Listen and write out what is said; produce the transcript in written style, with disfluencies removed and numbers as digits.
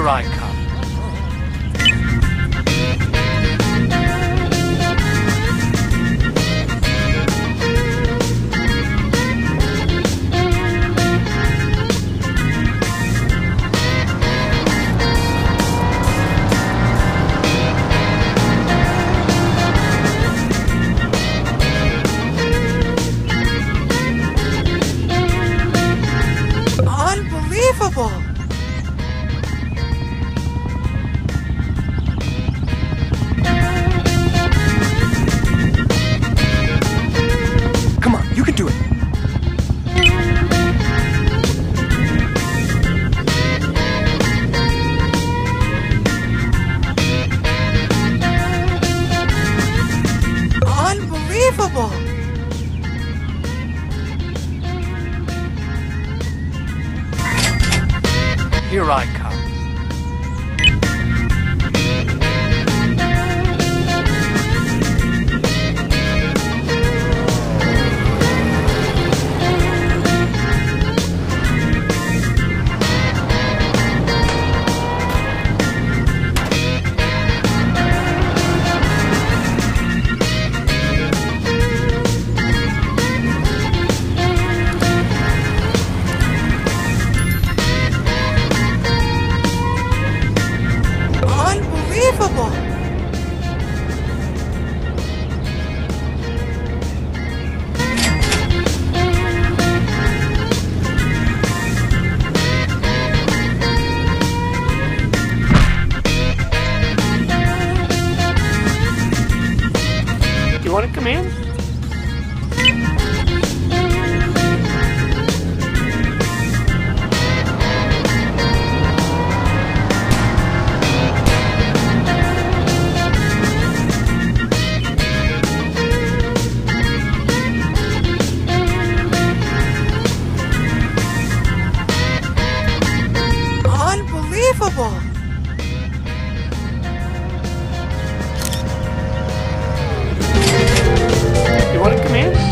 here I come. Here I come. You want to come in? Unbelievable! You want to come in?